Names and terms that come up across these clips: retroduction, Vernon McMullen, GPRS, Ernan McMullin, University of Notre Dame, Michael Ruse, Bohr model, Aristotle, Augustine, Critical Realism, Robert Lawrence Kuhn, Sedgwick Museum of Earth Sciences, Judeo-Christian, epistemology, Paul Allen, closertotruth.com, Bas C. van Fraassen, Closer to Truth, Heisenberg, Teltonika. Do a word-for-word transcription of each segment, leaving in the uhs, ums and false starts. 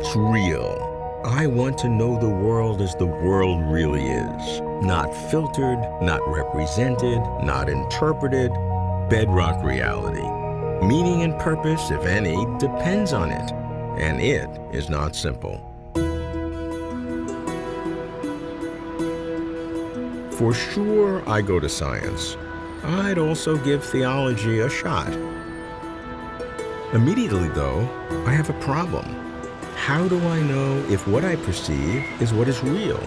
What's real? I want to know the world as the world really is. Not filtered, not represented, not interpreted. Bedrock reality. Meaning and purpose, if any, depends on it. And it is not simple. For sure, I go to science. I'd also give theology a shot. Immediately, though, I have a problem. How do I know if what I perceive is what is real?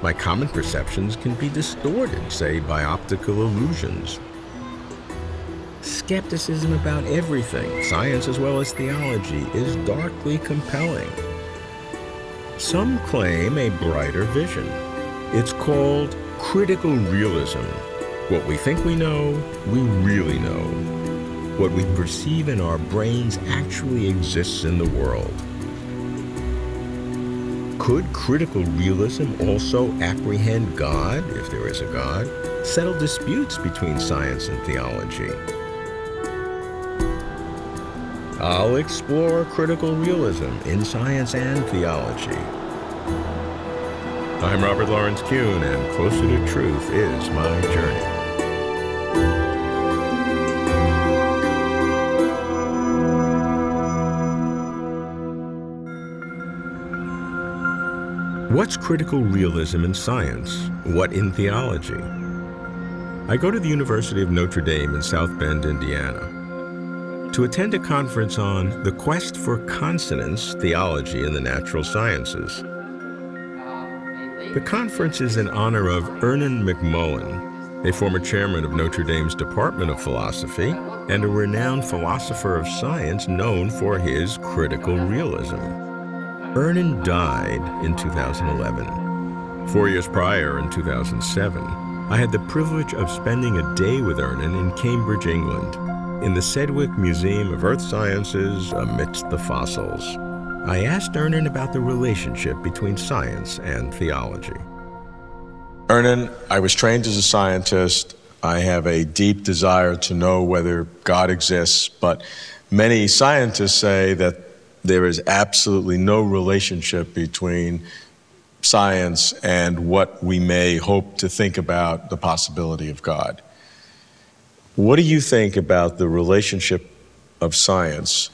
My common perceptions can be distorted, say, by optical illusions. Skepticism about everything, science as well as theology, is darkly compelling. Some claim a brighter vision. It's called critical realism. What we think we know, we really know. What we perceive in our brains actually exists in the world. Could critical realism also apprehend God, if there is a God, settle disputes between science and theology? I'll explore critical realism in science and theology. I'm Robert Lawrence Kuhn, and Closer to Truth is my journey. What's critical realism in science? What in theology? I go to the University of Notre Dame in South Bend, Indiana, to attend a conference on the quest for consonance theology in the natural sciences. The conference is in honor of Vernon McMullen, a former chairman of Notre Dame's Department of Philosophy and a renowned philosopher of science known for his critical realism. Vernon died in two thousand eleven. Four years prior, in two thousand seven, I had the privilege of spending a day with Vernon in Cambridge, England, in the Sedgwick Museum of Earth Sciences amidst the fossils. I asked Ernan about the relationship between science and theology. Ernan, I was trained as a scientist. I have a deep desire to know whether God exists, but many scientists say that there is absolutely no relationship between science and what we may hope to think about the possibility of God. What do you think about the relationship of science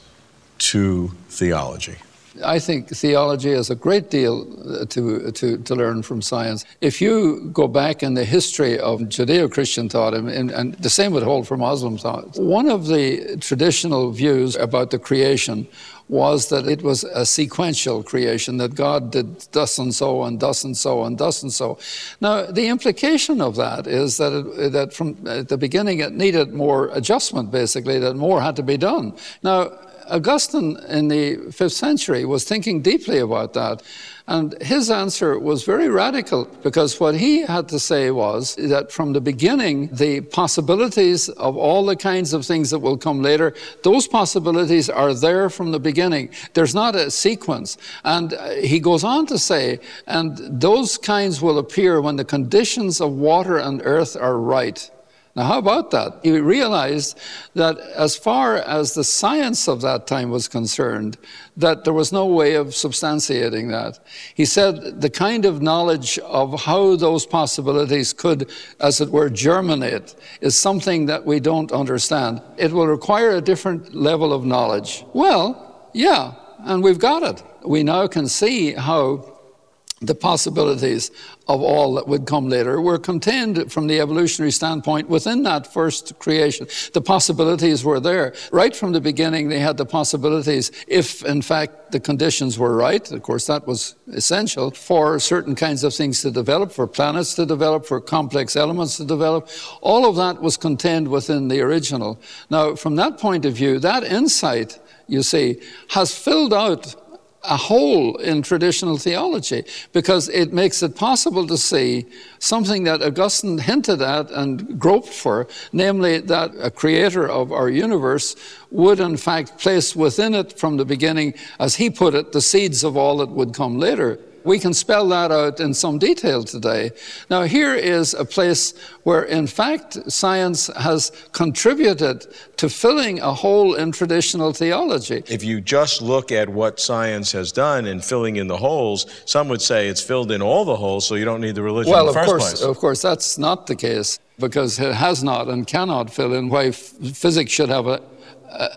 to theology? I think theology has a great deal to, to, to learn from science. If you go back in the history of Judeo-Christian thought, and, and the same would hold for Muslim thought, one of the traditional views about the creation was that it was a sequential creation, that God did thus and so and thus and so and thus and so. Now, the implication of that is that, it, that from at the beginning it needed more adjustment, basically, that more had to be done. Now, Augustine in the fifth century was thinking deeply about that, and his answer was very radical, because what he had to say was that from the beginning the possibilities of all the kinds of things that will come later, those possibilities are there from the beginning. There's not a sequence. And he goes on to say, and those kinds will appear when the conditions of water and earth are right. Now, how about that? He realized that as far as the science of that time was concerned, that there was no way of substantiating that. He said the kind of knowledge of how those possibilities could, as it were, germinate is something that we don't understand. It will require a different level of knowledge. Well, yeah, and we've got it. We now can see how the possibilities of all that would come later were contained from the evolutionary standpoint within that first creation. The possibilities were there. Right from the beginning, they had the possibilities if, in fact, the conditions were right. Of course, that was essential for certain kinds of things to develop, for planets to develop, for complex elements to develop. All of that was contained within the original. Now, from that point of view, that insight, you see, has filled out a hole in traditional theology, because it makes it possible to see something that Augustine hinted at and groped for, namely that a creator of our universe would in fact place within it from the beginning, as he put it, the seeds of all that would come later. we can spell that out in some detail today. Now, here is a place where, in fact, science has contributed to filling a hole in traditional theology. If you just look at what science has done in filling in the holes, some would say it's filled in all the holes, so you don't need the religion well, in the first course, place. Well, of course, that's not the case, because it has not and cannot fill in why physics should have a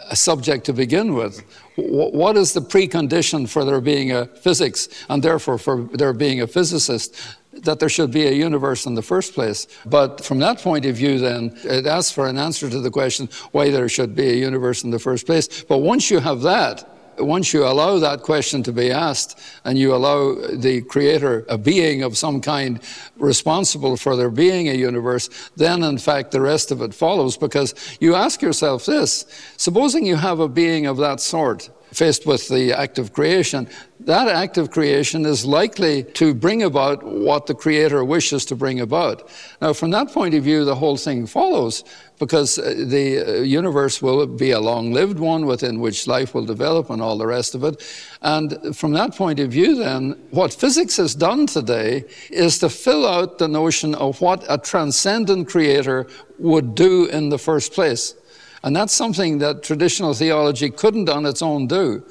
a subject to begin with. What is the precondition for there being a physics and therefore for there being a physicist? That there should be a universe in the first place. But from that point of view, then, it asks for an answer to the question why there should be a universe in the first place. But once you have that, once you allow that question to be asked and you allow the creator, a being of some kind, responsible for there being a universe, then in fact the rest of it follows, because you ask yourself this: supposing you have a being of that sort faced with the act of creation, that act of creation is likely to bring about what the creator wishes to bring about. Now, from that point of view, the whole thing follows, because the universe will be a long-lived one within which life will develop and all the rest of it. And from that point of view, then, what physics has done today is to fill out the notion of what a transcendent creator would do in the first place. And that's something that traditional theology couldn't on its own do.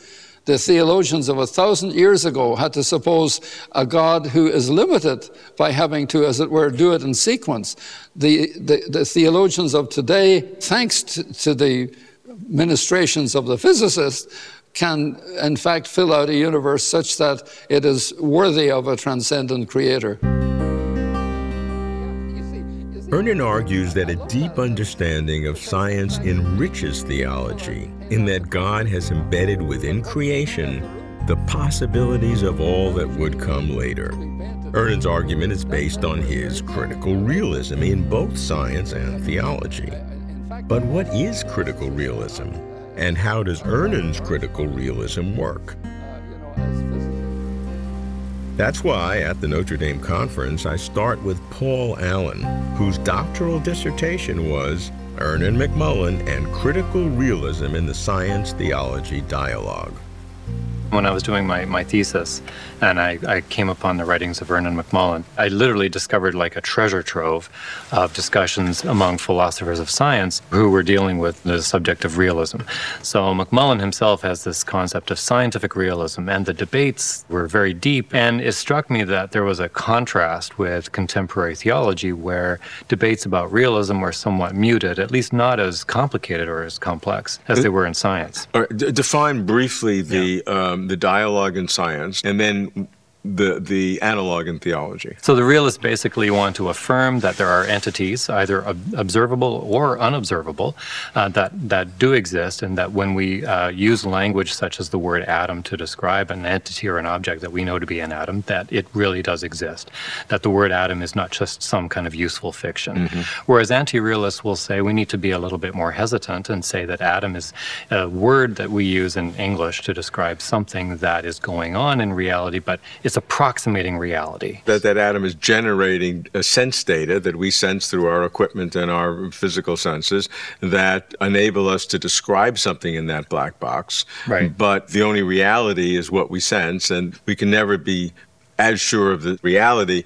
The theologians of a thousand years ago had to suppose a God who is limited by having to, as it were, do it in sequence. The, the, the theologians of today, thanks to, to the ministrations of the physicists, can in fact fill out a universe such that it is worthy of a transcendent creator. Vernon argues that a deep understanding of science enriches theology, in that God has embedded within creation the possibilities of all that would come later. Vernon's argument is based on his critical realism in both science and theology. But what is critical realism, and how does Vernon's critical realism work? That's why, at the Notre Dame conference, I start with Paul Allen, whose doctoral dissertation was Ernan McMullin and Critical Realism in the Science-Theology Dialogue. When I was doing my, my thesis, and I, I came upon the writings of Vernon McMullen, I literally discovered like a treasure trove of discussions among philosophers of science who were dealing with the subject of realism. So McMullen himself has this concept of scientific realism, and the debates were very deep, and it struck me that there was a contrast with contemporary theology where debates about realism were somewhat muted, at least not as complicated or as complex as they were in science. All right, d- define briefly the... Yeah. Um, the dialogue in science, and then the the analog in theology. So the realists basically want to affirm that there are entities, either ob observable or unobservable, uh, that, that do exist, and that when we uh, use language such as the word atom to describe an entity or an object that we know to be an atom, that it really does exist, that the word atom is not just some kind of useful fiction. Mm-hmm. Whereas anti-realists will say we need to be a little bit more hesitant and say that atom is a word that we use in English to describe something that is going on in reality, but it's It's approximating reality. That that atom is generating uh, sense data that we sense through our equipment and our physical senses that enable us to describe something in that black box. Right. But the only reality is what we sense, and we can never be as sure of the reality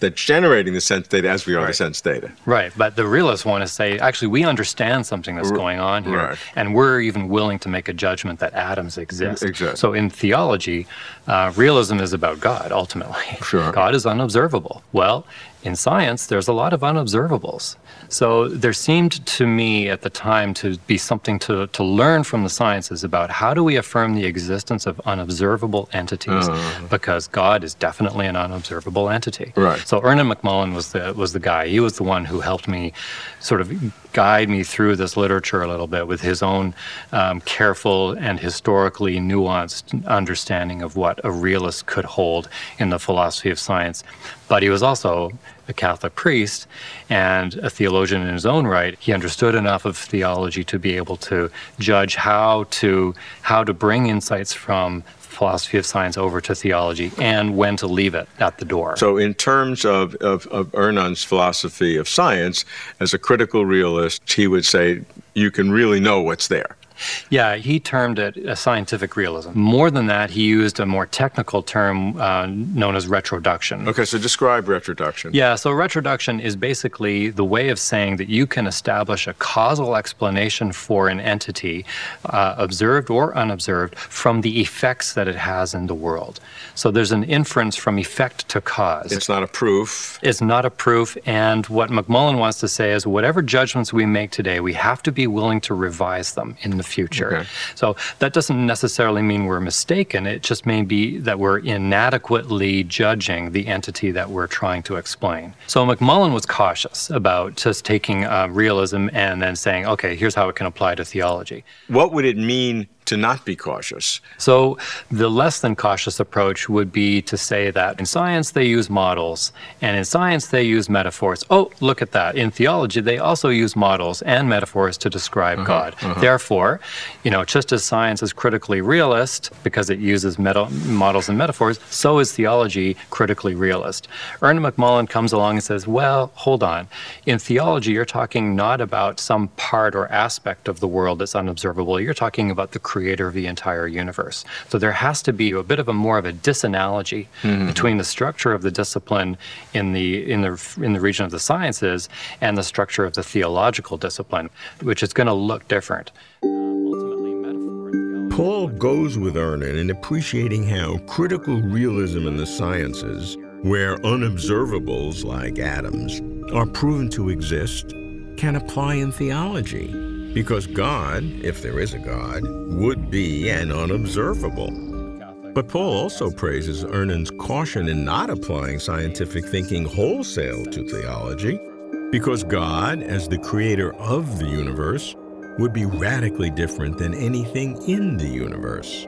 that's generating the sense data as we are right. the sense data. Right, but the realists want to say, actually, we understand something that's going on here, right. and we're even willing to make a judgment that atoms exist. Exactly. So in theology, uh, realism is about God, ultimately. Sure. God is unobservable. Well, in science, there's a lot of unobservables. So there seemed to me at the time to be something to, to learn from the sciences about how do we affirm the existence of unobservable entities, uh, because God is definitely an unobservable entity. Right. So Ernan McMullin was the, was the guy. He was the one who helped me sort of guide me through this literature a little bit with his own um, careful and historically nuanced understanding of what a realist could hold in the philosophy of science. But he was also a Catholic priest and a theologian in his own right. He understood enough of theology to be able to judge how to, how to bring insights from philosophy of science over to theology and when to leave it at the door. So in terms of, of, of Ernan's philosophy of science, as a critical realist, he would say, you can really know what's there. Yeah, he termed it a scientific realism. More than that, he used a more technical term uh, known as retroduction. Okay, so describe retroduction. Yeah, so retroduction is basically the way of saying that you can establish a causal explanation for an entity, uh, observed or unobserved, from the effects that it has in the world. So there's an inference from effect to cause. It's not a proof. It's not a proof, and what McMullin wants to say is whatever judgments we make today, we have to be willing to revise them in the future. Okay. So that doesn't necessarily mean we're mistaken. It just may be that we're inadequately judging the entity that we're trying to explain. So McMullin was cautious about just taking uh, realism and then saying, okay, here's how it can apply to theology. What would it mean to not be cautious? So the less than cautious approach would be to say that in science they use models, and in science they use metaphors. Oh, look at that. In theology they also use models and metaphors to describe uh-huh, God. Uh-huh. Therefore, you know, just as science is critically realist because it uses meta models and metaphors, so is theology critically realist. Ernan McMullin comes along and says, well, hold on. In theology you're talking not about some part or aspect of the world that's unobservable. You're talking about the creator of the entire universe. So there has to be a bit of a more of a disanalogy mm-hmm. between the structure of the discipline in the, in, the, in the region of the sciences and the structure of the theological discipline, which is going to look different. Paul goes with Ernan in appreciating how critical realism in the sciences, where unobservables like atoms are proven to exist, can apply in theology. Because God, if there is a God, would be an unobservable. But Paul also praises Ernan's caution in not applying scientific thinking wholesale to theology, because God, as the creator of the universe, would be radically different than anything in the universe.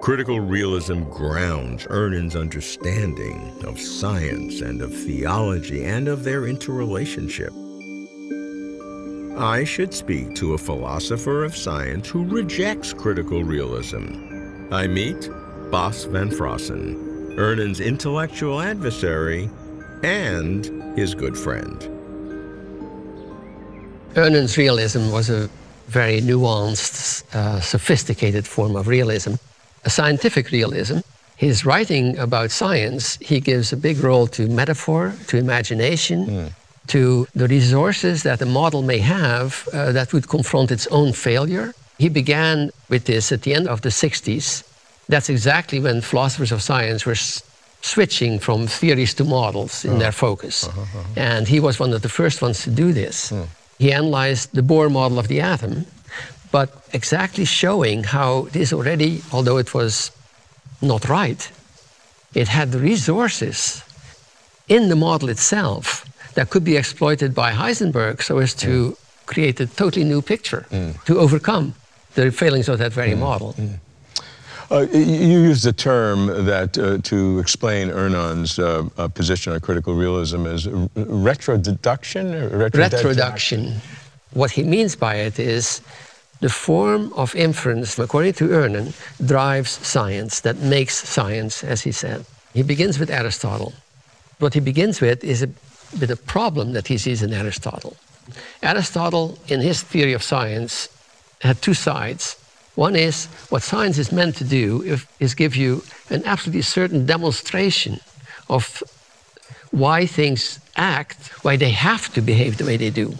Critical realism grounds Ernan's understanding of science and of theology and of their interrelationship. I should speak to a philosopher of science who rejects critical realism. I meet Bas C. van Fraassen, Ernan's intellectual adversary and his good friend. Ernan's realism was a very nuanced, uh, sophisticated form of realism, a scientific realism. His writing about science, he gives a big role to metaphor, to imagination, mm. to the resources that a model may have uh, that would confront its own failure. He began with this at the end of the sixties. That's exactly when philosophers of science were s switching from theories to models in uh-huh. their focus. Uh-huh, uh-huh. And he was one of the first ones to do this. Uh-huh. He analyzed the Bohr model of the atom, but exactly showing how this already, although it was not right, it had the resources in the model itself that could be exploited by Heisenberg so as to mm. create a totally new picture mm. to overcome the failings of that very mm. model. Mm. Uh, you use the term that uh, to explain Ernan's uh, uh, position on critical realism as retroduction? Retroduction. What he means by it is the form of inference, according to Ernan, drives science, that makes science, as he said. He begins with Aristotle. What he begins with is a with a problem that he sees in Aristotle. Aristotle, in his theory of science, had two sides. One is, what science is meant to do if, is give you an absolutely certain demonstration of why things act, why they have to behave the way they do.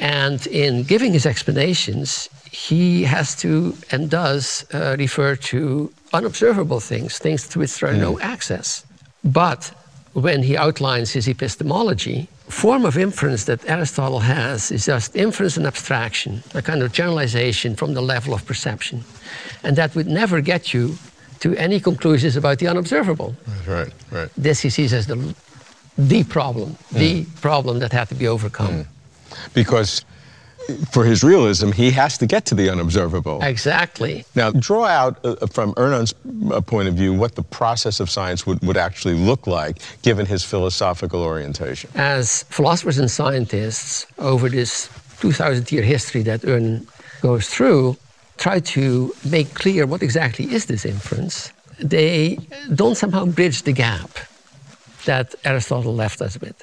And in giving his explanations, he has to and does uh, refer to unobservable things, things to which there are mm. no access. But when he outlines his epistemology, form of inference that Aristotle has is just inference and abstraction, a kind of generalization from the level of perception. And that would never get you to any conclusions about the unobservable. Right, right. This he sees as the, the problem, mm. the problem that had to be overcome. Mm. Because for his realism, he has to get to the unobservable. Exactly. Now, draw out uh, from Ernan's point of view what the process of science would, would actually look like, given his philosophical orientation. As philosophers and scientists, over this two thousand year history that Ernan goes through, try to make clear what exactly is this inference. They don't somehow bridge the gap that Aristotle left us with.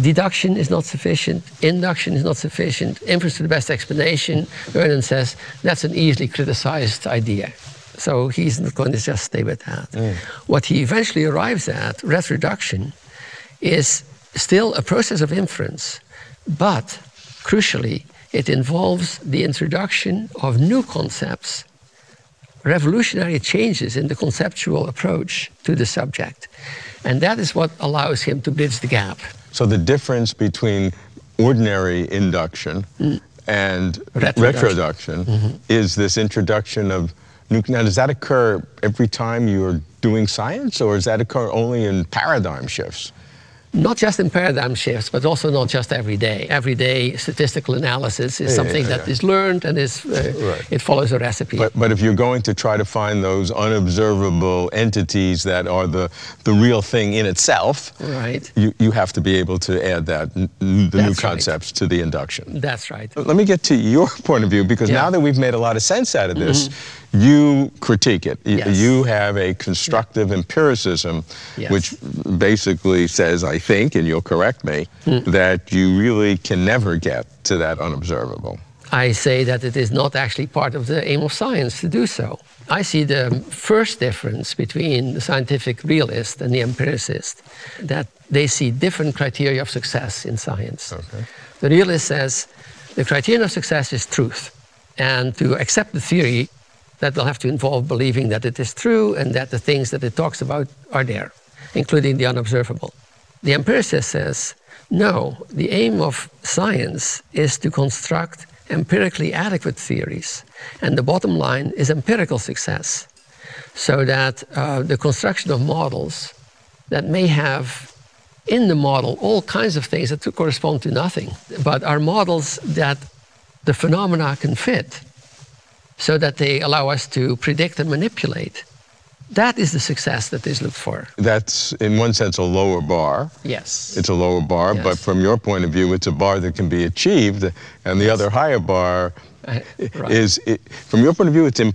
Deduction is not sufficient, induction is not sufficient, inference to the best explanation, Vernon says, that's an easily criticized idea. So he's not going to just stay with that. Mm. What he eventually arrives at, res reduction, is still a process of inference, but crucially, it involves the introduction of new concepts, revolutionary changes in the conceptual approach to the subject. And that is what allows him to bridge the gap. So the difference between ordinary induction mm. and retroduction, retroduction mm-hmm. is this introduction of new. Now, does that occur every time you're doing science, or does that occur only in paradigm shifts? Not just in paradigm shifts, but also not just every day. Every day, statistical analysis is yeah, something yeah, yeah, that yeah. is learned and is, uh, right. it follows a recipe. But, but if you're going to try to find those unobservable entities that are the, the real thing in itself, right. you, you have to be able to add that, the That's new concepts right. to the induction. That's right. Let me get to your point of view, because yeah. now that we've made a lot of sense out of this, mm-hmm. you critique it. Yes. You have a constructive empiricism, yes. which basically says, I think, and you'll correct me, mm. that you really can never get to that unobservable. I say that it is not actually part of the aim of science to do so. I see the first difference between the scientific realist and the empiricist, that they see different criteria of success in science. Okay. The realist says, the criterion of success is truth, and to accept the theory, that will have to involve believing that it is true and that the things that it talks about are there, including the unobservable. The empiricist says, no, the aim of science is to construct empirically adequate theories, and the bottom line is empirical success, so that uh, the construction of models that may have in the model all kinds of things that correspond to nothing, but are models that the phenomena can fit, so that they allow us to predict and manipulate. That is the success that is looked for. That's, in one sense, a lower bar. Yes. It's a lower bar, yes. but from your point of view, it's a bar that can be achieved, and the yes. other higher bar uh, right. is, it, from your point of view, it's im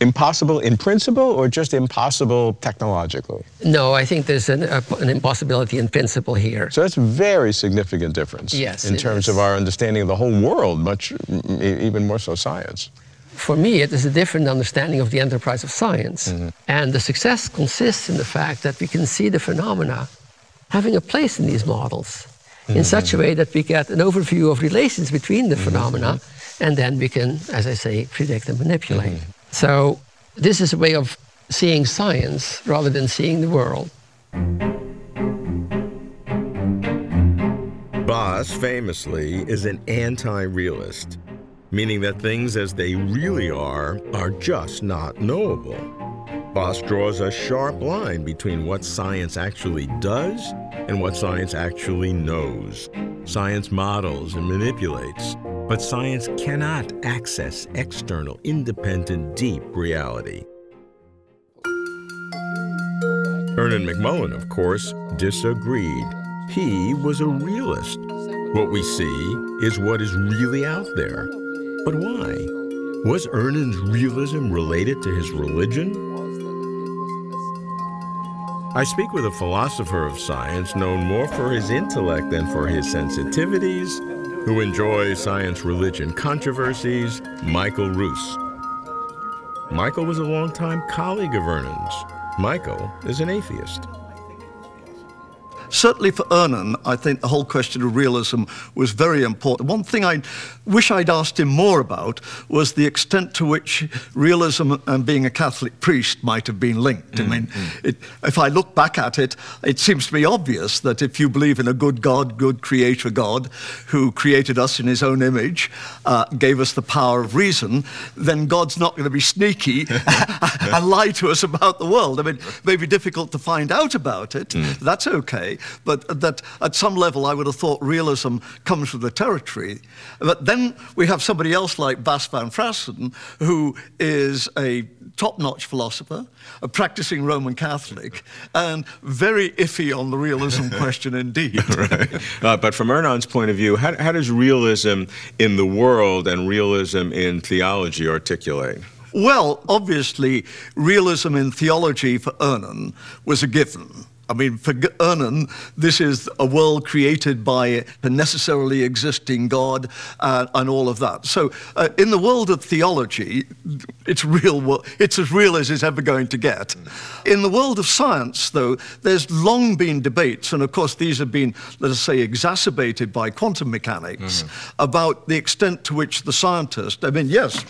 impossible in principle or just impossible technologically? No, I think there's an, uh, an impossibility in principle here. So that's a very significant difference yes, in terms is. of our understanding of the whole world, much, even more so science. For me, it is a different understanding of the enterprise of science. Mm-hmm. And the success consists in the fact that we can see the phenomena having a place in these models mm-hmm. in such a way that we get an overview of relations between the mm-hmm. phenomena, and then we can, as I say, predict and manipulate. Mm-hmm. So this is a way of seeing science rather than seeing the world. Bas famously is an anti-realist, meaning that things as they really are are just not knowable. Bas draws a sharp line between what science actually does and what science actually knows. Science models and manipulates, but science cannot access external, independent, deep reality. Vernon McMullen, of course, disagreed. He was a realist. What we see is what is really out there. But why? Was Ernan's realism related to his religion? I speak with a philosopher of science known more for his intellect than for his sensitivities, who enjoys science-religion controversies, Michael Ruse. Michael was a longtime colleague of Ernan's. Michael is an atheist. Certainly for Ernan, I think the whole question of realism was very important. One thing I wish I'd asked him more about was the extent to which realism and being a Catholic priest might have been linked. Mm-hmm. I mean, it, if I look back at it, it seems to me obvious that if you believe in a good God, good creator God, who created us in his own image, uh, gave us the power of reason, then God's not going to be sneaky and lie to us about the world. I mean, it may be difficult to find out about it. Mm. That's okay. But that at some level I would have thought realism comes with the territory. But then we have somebody else like Bas van Fraassen, who is a top-notch philosopher, a practicing Roman Catholic, and very iffy on the realism question indeed. Right. uh, but from Ernan's point of view, how, how does realism in the world and realism in theology articulate? Well, obviously, realism in theology for Ernan was a given. I mean, for Ernan, this is a world created by a necessarily existing God uh, and all of that. So uh, in the world of theology, it's real. It's as real as it's ever going to get. In the world of science, though, there's long been debates, and of course these have been, let us say, exacerbated by quantum mechanics, mm-hmm. about the extent to which the scientist, I mean, yes,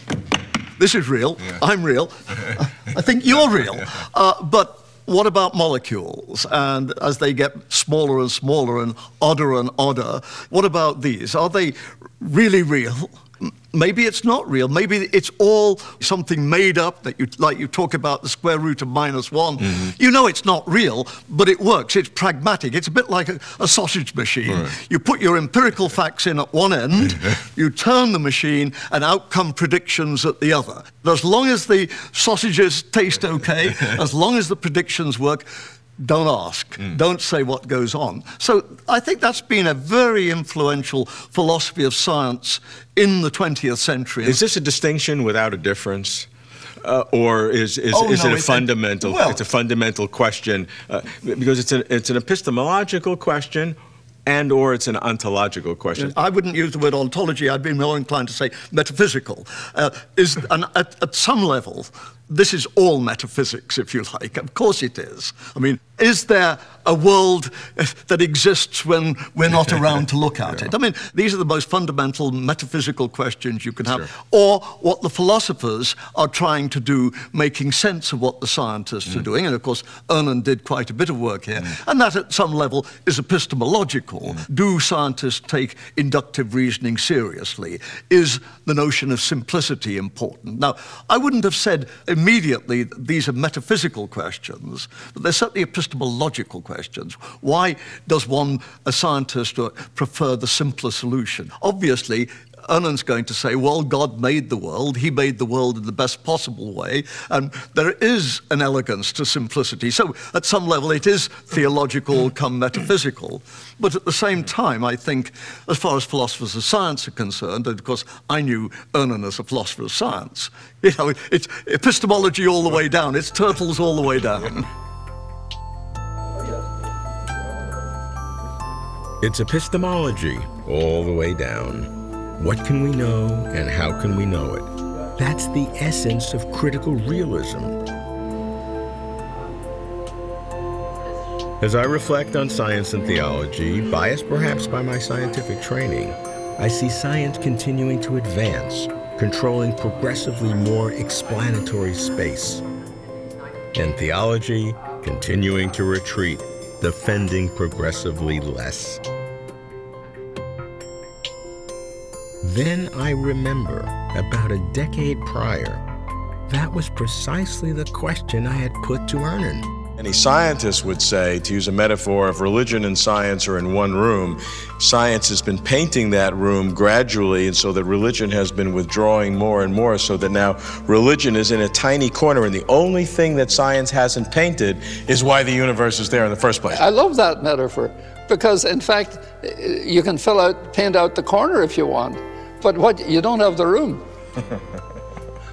this is real, yeah. I'm real, I think you're real, uh, but what about molecules? And as they get smaller and smaller and odder and odder, what about these? Are they really real? Maybe it's not real. Maybe it's all something made up that you, like you talk about the square root of minus one. Mm-hmm. You know it's not real, but it works. It's pragmatic. It's a bit like a, a sausage machine. Right. You put your empirical facts in at one end, you turn the machine, and out come predictions at the other. As long as the sausages taste okay, as long as the predictions work, don't ask, mm. don't say what goes on. So I think that's been a very influential philosophy of science in the twentieth century. Is this a distinction without a difference? Uh, or is, is, oh, is no, it a it's fundamental, a, well, it's a fundamental question? Uh, because it's, a, it's an epistemological question, and or it's an ontological question. I wouldn't use the word ontology. I'd be more inclined to say metaphysical. Uh, is an, at, at some level, this is all metaphysics, if you like. Of course it is. I mean, is there a world that exists when we're not around to look at yeah. it? I mean, these are the most fundamental metaphysical questions you can have. Sure. Or what the philosophers are trying to do, making sense of what the scientists mm. are doing. And of course, Ernan did quite a bit of work here. Mm. And that at some level is epistemological. Mm. Do scientists take inductive reasoning seriously? Is the notion of simplicity important? Now, I wouldn't have said immediately, these are metaphysical questions, but they're certainly epistemological questions. Why does one, a scientist, prefer the simpler solution? Obviously, Ernan's going to say, well, God made the world, he made the world in the best possible way, and there is an elegance to simplicity. So at some level it is theological come metaphysical, but at the same time I think as far as philosophers of science are concerned, and of course I knew Ernan as a philosopher of science, you know, it's epistemology all the way down, it's turtles all the way down. It's epistemology all the way down. What can we know and how can we know it? That's the essence of critical realism. As I reflect on science and theology, biased perhaps by my scientific training, I see science continuing to advance, controlling progressively more explanatory space, and theology continuing to retreat, defending progressively less. Then I remember, about a decade prior, that was precisely the question I had put to Ernan. Any scientist would say, to use a metaphor, if religion and science are in one room, science has been painting that room gradually, and so that religion has been withdrawing more and more, so that now religion is in a tiny corner, and the only thing that science hasn't painted is why the universe is there in the first place. I love that metaphor, because in fact, you can fill out, paint out the corner if you want. But what, you don't have the room.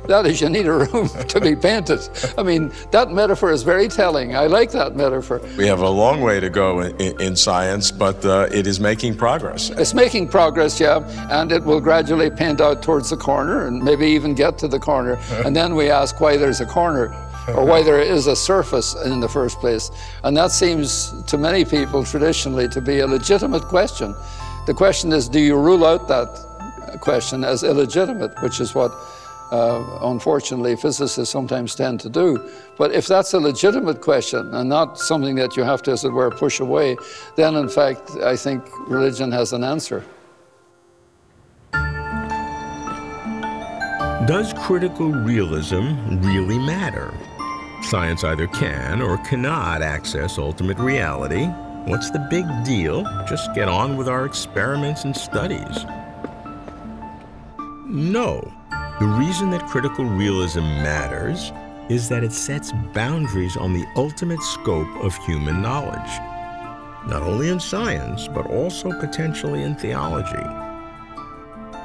That is, you need a room to be painted. I mean, that metaphor is very telling. I like that metaphor. We have a long way to go in, in science, but uh, it is making progress. It's making progress, yeah, and it will gradually paint out towards the corner and maybe even get to the corner. And then we ask why there's a corner, or why there is a surface in the first place. And that seems to many people traditionally to be a legitimate question. The question is, do you rule out that question as illegitimate, which is what uh, unfortunately physicists sometimes tend to do. But if that's a legitimate question and not something that you have to, as it were, push away, then in fact I think religion has an answer. Does critical realism really matter? Science either can or cannot access ultimate reality. What's the big deal? Just get on with our experiments and studies. No. The reason that critical realism matters is that it sets boundaries on the ultimate scope of human knowledge, not only in science, but also potentially in theology.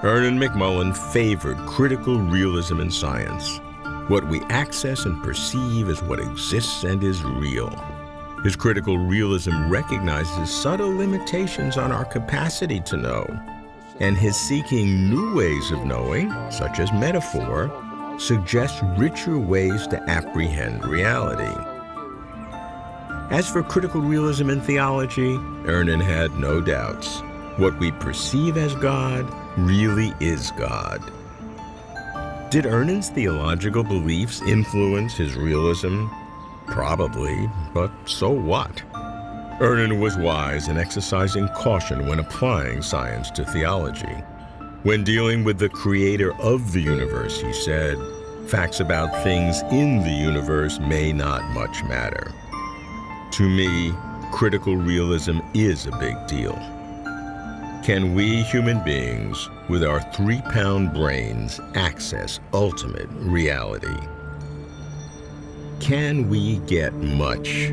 Vernon McMullen favored critical realism in science. What we access and perceive is what exists and is real. His critical realism recognizes subtle limitations on our capacity to know, and his seeking new ways of knowing, such as metaphor, suggests richer ways to apprehend reality. As for critical realism in theology, Ernan had no doubts. What we perceive as God really is God. Did Ernan's theological beliefs influence his realism? Probably, but so what? Ernan was wise in exercising caution when applying science to theology. When dealing with the creator of the universe, he said, "Facts about things in the universe may not much matter." To me, critical realism is a big deal. Can we human beings, with our three-pound brains, access ultimate reality? Can we get much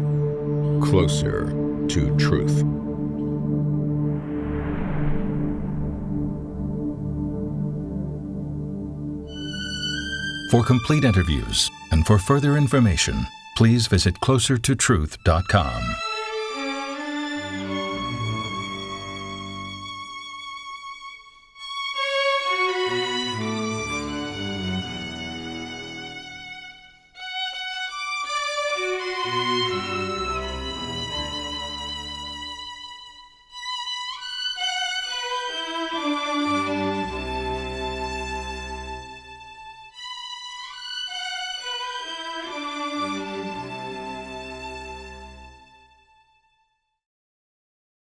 closer to truth? For complete interviews and for further information, please visit closer to truth dot com.